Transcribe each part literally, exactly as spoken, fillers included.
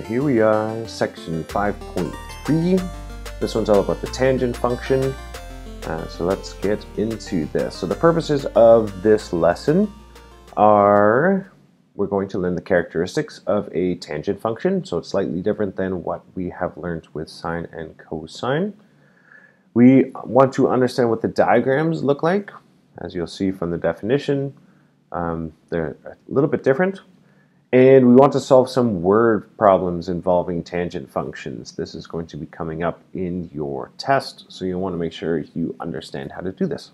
So here we are, section five point three. This one's all about the tangent function. Uh, so let's get into this. So the purposes of this lesson are we're going to learn the characteristics of a tangent function. So it's slightly different than what we have learned with sine and cosine. We want to understand what the diagrams look like. As you'll see from the definition, um, they're a little bit different. And we want to solve some word problems involving tangent functions. This is going to be coming up in your test, so you'll want to make sure you understand how to do this.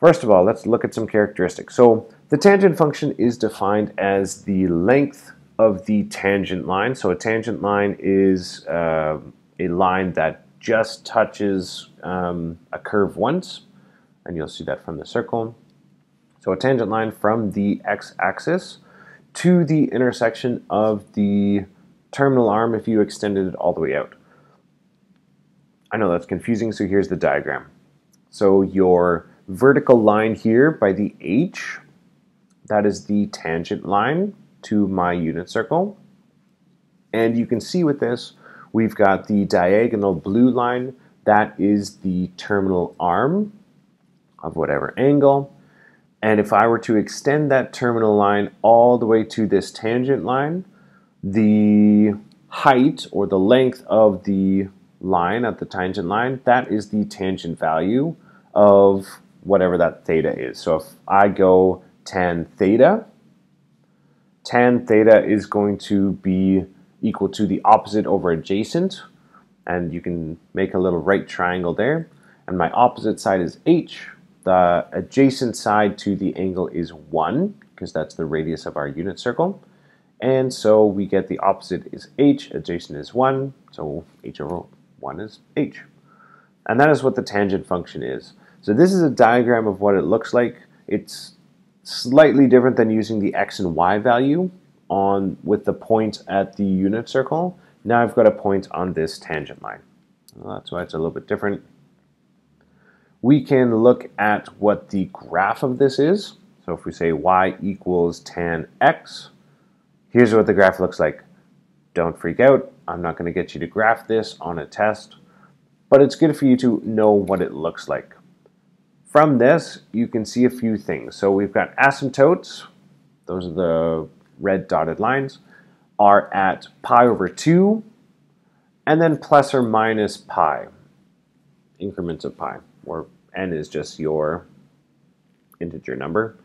First of all, let's look at some characteristics. So the tangent function is defined as the length of the tangent line. So a tangent line is uh, a line that just touches um, a curve once, and you'll see that from the circle. So a tangent line from the x-axis to the intersection of the terminal arm if you extended it all the way out. I know that's confusing, so here's the diagram. So your vertical line here by the h, that is the tangent line to my unit circle. And you can see with this, we've got the diagonal blue line, that is the terminal arm of whatever angle. And if I were to extend that terminal line all the way to this tangent line, the height or the length of the line at the tangent line, that is the tangent value of whatever that theta is. So if I go tan theta, tan theta is going to be equal to the opposite over adjacent. And you can make a little right triangle there. And my opposite side is h. The adjacent side to the angle is one, because that's the radius of our unit circle. And so we get the opposite is h, adjacent is one, so h over one is h. And that is what the tangent function is. So this is a diagram of what it looks like. It's slightly different than using the x and y value on with the point at the unit circle. Now I've got a point on this tangent line. Well, that's why it's a little bit different. We can look at what the graph of this is. So if we say y equals tan x, here's what the graph looks like. Don't freak out. I'm not going to get you to graph this on a test, but it's good for you to know what it looks like. From this, you can see a few things. So we've got asymptotes. Those are the red dotted lines, are at pi over two, and then plus or minus pi, increments of pi, where n is just your integer number.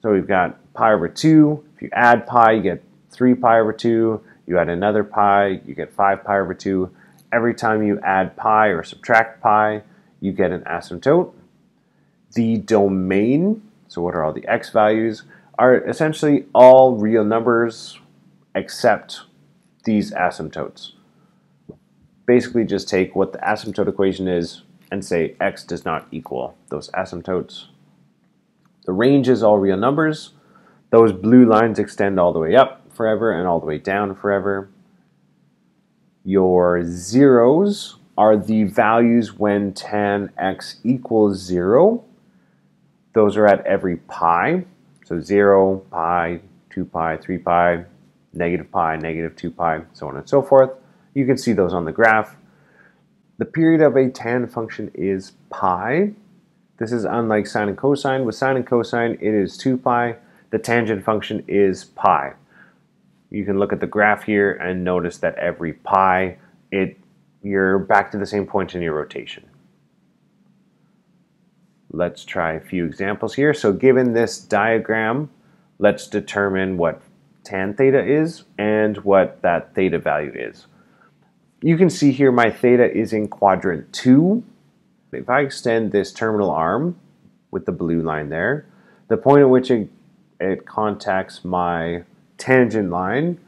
So we've got pi over two. If you add pi, you get three pi over two. You add another pi, you get five pi over two. Every time you add pi or subtract pi, you get an asymptote. The domain, so what are all the x values, are essentially all real numbers except these asymptotes. Basically just take what the asymptote equation is and say x does not equal those asymptotes. The range is all real numbers. Those blue lines extend all the way up forever and all the way down forever. Your zeros are the values when tan x equals zero. Those are at every pi. So zero, pi, two pi, three pi, negative pi, negative two pi, so on and so forth. You can see those on the graph. The period of a tan function is pi. This is unlike sine and cosine. With sine and cosine, it is two pi. The tangent function is pi. You can look at the graph here and notice that every pi, it, you're back to the same point in your rotation. Let's try a few examples here. So given this diagram, let's determine what tan theta is and what that theta value is. You can see here my theta is in quadrant two. If I extend this terminal arm with the blue line there, the point at which it, it contacts my tangent line,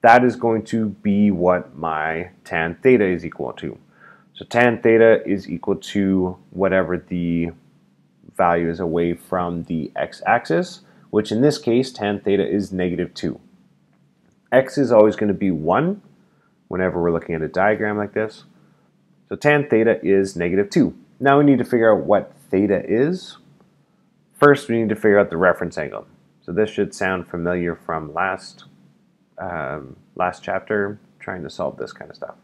that is going to be what my tan theta is equal to. So tan theta is equal to whatever the value is away from the x-axis, which in this case tan theta is negative two. X is always going to be one. Whenever we're looking at a diagram like this. So tan theta is negative two. Now we need to figure out what theta is. First, we need to figure out the reference angle. So this should sound familiar from last, um, last chapter, trying to solve this kind of stuff.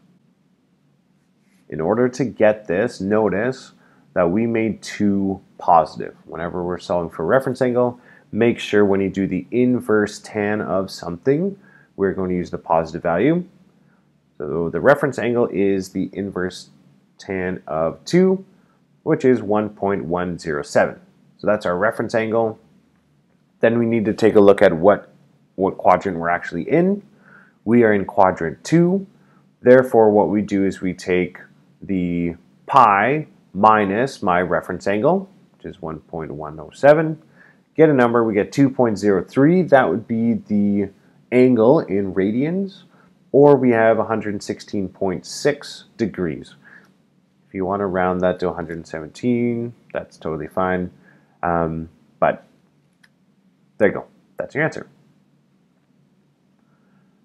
In order to get this, notice that we made two positive. Whenever we're solving for reference angle, make sure when you do the inverse tan of something, we're going to use the positive value. So the reference angle is the inverse tan of two, which is one point one zero seven. So that's our reference angle. Then we need to take a look at what, what quadrant we're actually in. We are in quadrant two. Therefore, what we do is we take the pi minus my reference angle, which is one point one zero seven, get a number, we get two point zero three. That would be the angle in radians, or we have one hundred sixteen point six degrees. If you want to round that to one hundred seventeen, that's totally fine. Um, but there you go. That's your answer.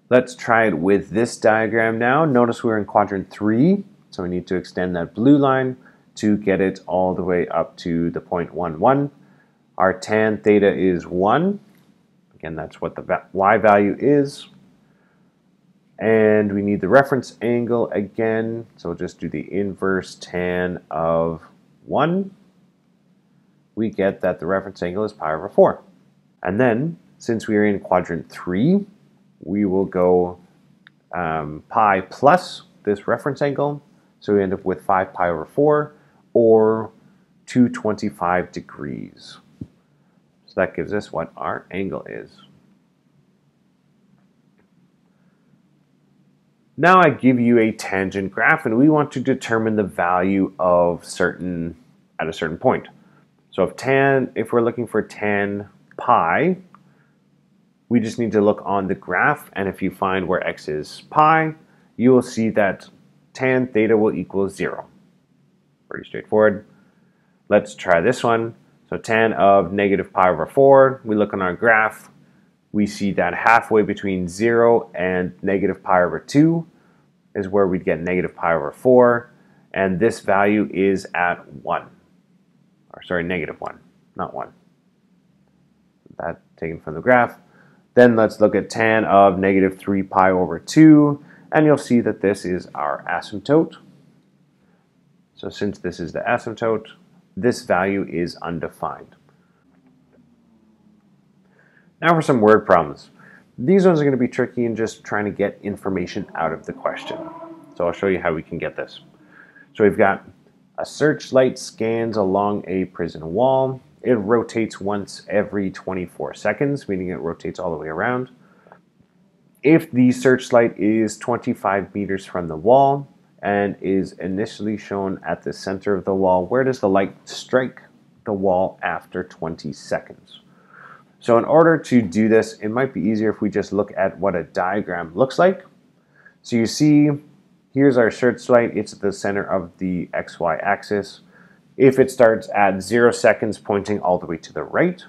Let's try it with this diagram now. Notice we're in quadrant three, so we need to extend that blue line to get it all the way up to the zero point one one. Our tan theta is one. Again, that's what the y value is. And we need the reference angle again, so we'll just do the inverse tan of one. We get that the reference angle is pi over four. And then, since we are in quadrant three, we will go um, pi plus this reference angle, so we end up with five pi over four, or two hundred twenty-five degrees. So that gives us what our angle is. Now I give you a tangent graph, and we want to determine the value of certain at a certain point. So if tan, if we're looking for tan pi, we just need to look on the graph, and if you find where x is pi, you will see that tan theta will equal zero. Pretty straightforward. Let's try this one. So tan of negative pi over four, we look on our graph, we see that halfway between zero and negative pi over two is where we'd get negative pi over four, and this value is at one. Or sorry, negative one, not one. That taken from the graph. Then let's look at tan of negative three pi over two, and you'll see that this is our asymptote. So since this is the asymptote, this value is undefined. Now for some word problems. These ones are going to be tricky in just trying to get information out of the question. So I'll show you how we can get this. So we've got a searchlight scans along a prison wall. It rotates once every twenty-four seconds, meaning it rotates all the way around. If the searchlight is twenty-five meters from the wall and is initially shown at the center of the wall, where does the light strike the wall after twenty seconds? So in order to do this, it might be easier if we just look at what a diagram looks like. So you see, here's our searchlight. It's at the center of the X Y axis. If it starts at zero seconds pointing all the way to the right,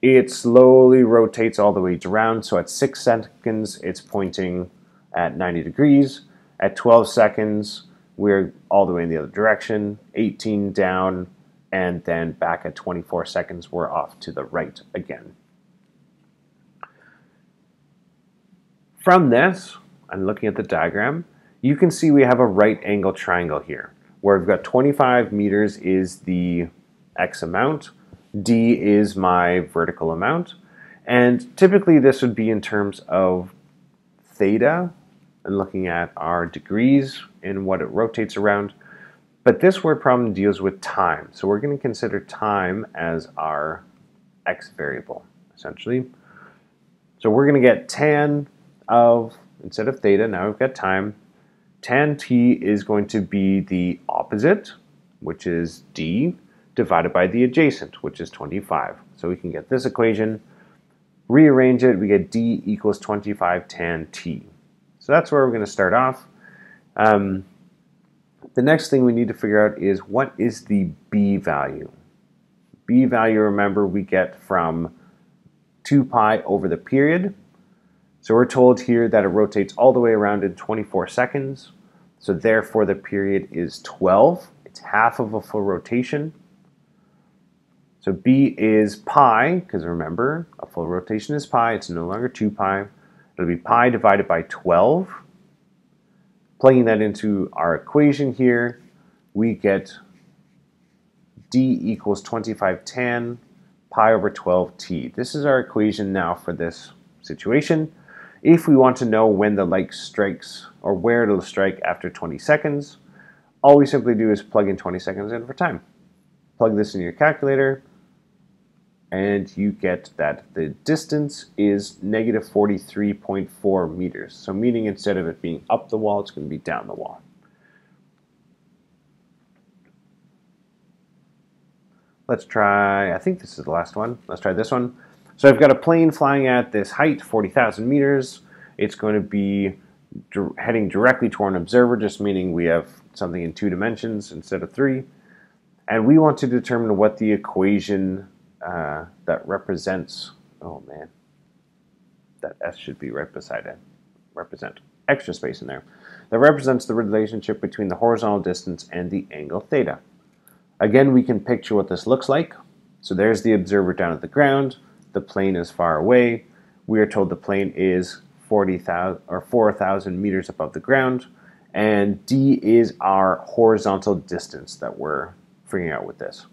it slowly rotates all the way around. So at six seconds, it's pointing at ninety degrees. At twelve seconds, we're all the way in the other direction, eighteen down, and then back at twenty-four seconds, we're off to the right again. From this, I'm looking at the diagram, you can see we have a right angle triangle here, where we've got twenty-five meters is the x amount, d is my vertical amount, and typically this would be in terms of theta, and looking at our degrees and what it rotates around. But this word problem deals with time. So we're going to consider time as our x variable, essentially. So we're going to get tan of, instead of theta, now we've got time. Tan t is going to be the opposite, which is d, divided by the adjacent, which is twenty-five. So we can get this equation, rearrange it, we get d equals twenty-five tan t. So that's where we're going to start off. Um, the next thing we need to figure out is what is the b value. B value, remember, we get from two pi over the period. So we're told here that it rotates all the way around in twenty-four seconds. So therefore the period is twelve. It's half of a full rotation. So B is pi, because remember, a full rotation is pi. It's no longer two pi. It'll be pi divided by twelve. Plugging that into our equation here, we get D equals twenty-five tan pi over twelve t. This is our equation now for this situation. If we want to know when the light strikes or where it'll strike after twenty seconds, all we simply do is plug in twenty seconds in for time. Plug this in your calculator, and you get that the distance is negative forty-three point four meters. So meaning instead of it being up the wall, it's going to be down the wall. Let's try, I think this is the last one. Let's try this one. So I've got a plane flying at this height, forty thousand meters. It's going to be di- heading directly toward an observer, just meaning we have something in two dimensions instead of three. And we want to determine what the equation uh, that represents, oh man, that S should be right beside it, represent, extra space in there, that represents the relationship between the horizontal distance and the angle theta. Again, we can picture what this looks like. So there's the observer down at the ground. The plane is far away. We are told the plane is four thousand meters above the ground. And D is our horizontal distance that we're figuring out with this.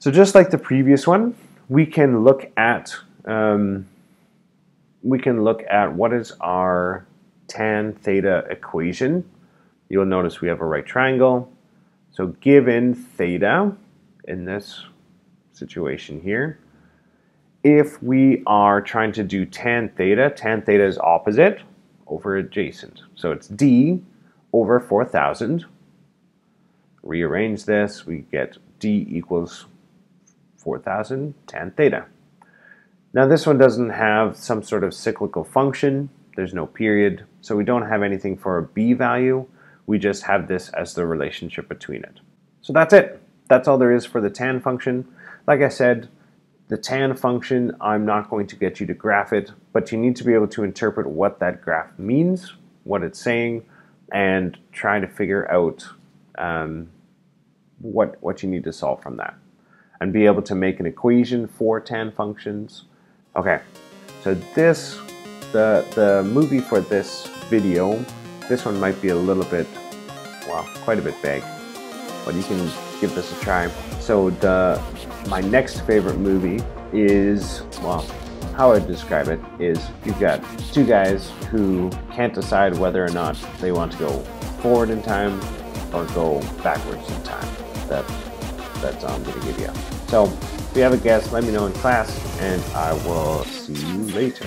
So just like the previous one, we can look at um, we can look at what is our tan theta equation. You'll notice we have a right triangle. So given theta in this situation here, if we are trying to do tan theta, tan theta is opposite over adjacent. So it's D over four thousand. Rearrange this, we get D equals four thousand tan theta. Now this one doesn't have some sort of cyclical function. There's no period. So we don't have anything for a B value. We just have this as the relationship between it. So that's it. That's all there is for the tan function. Like I said, the tan function, I'm not going to get you to graph it, but you need to be able to interpret what that graph means, what it's saying, and try to figure out um, what, what you need to solve from that. And be able to make an equation for tan functions. Okay, so this, the, the movie for this video, this one might be a little bit, well, quite a bit vague, but you can give this a try. So the my next favorite movie is, well, how I describe it is you've got two guys who can't decide whether or not they want to go forward in time or go backwards in time. That, that's all I'm going to give you. So if you have a guess, let me know in class, and I will see you later.